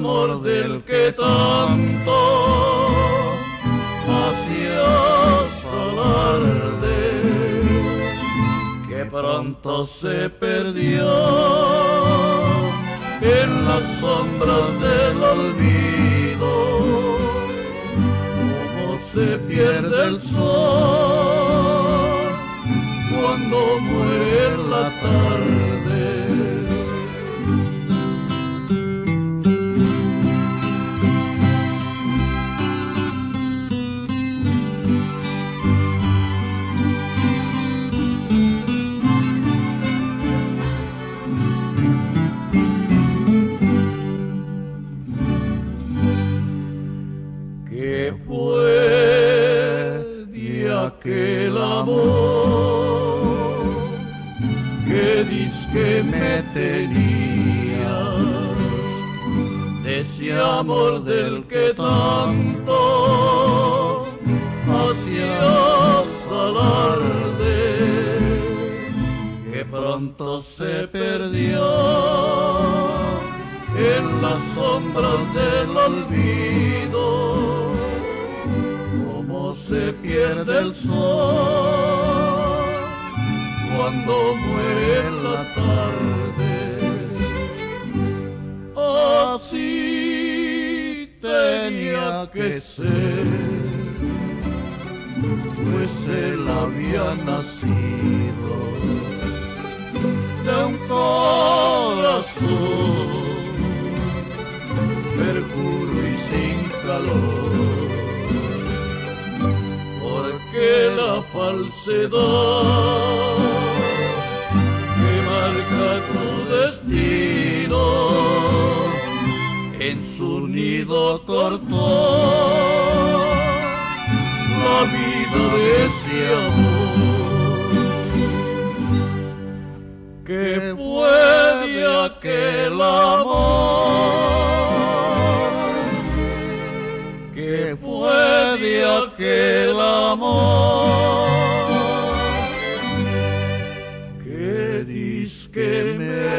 amor del que tanto hacías alarde, que pronto se perdió en las sombras del olvido, como se pierde el sol cuando muere la tarde. ¿Qué fue de aquel amor que dizque me tenías, de ese amor del que tanto hacías alarde, que pronto se perdió en las sombras del olvido, se pierde el sol cuando muere la tarde? Así tenía que ser, pues él había nacido de un corazón perjuro y sin calor. Que la falsedad que marca tu destino en su nido cortó la vida de ese amor. Que fue de aquel amor, que fue de aquel amor, que dizque me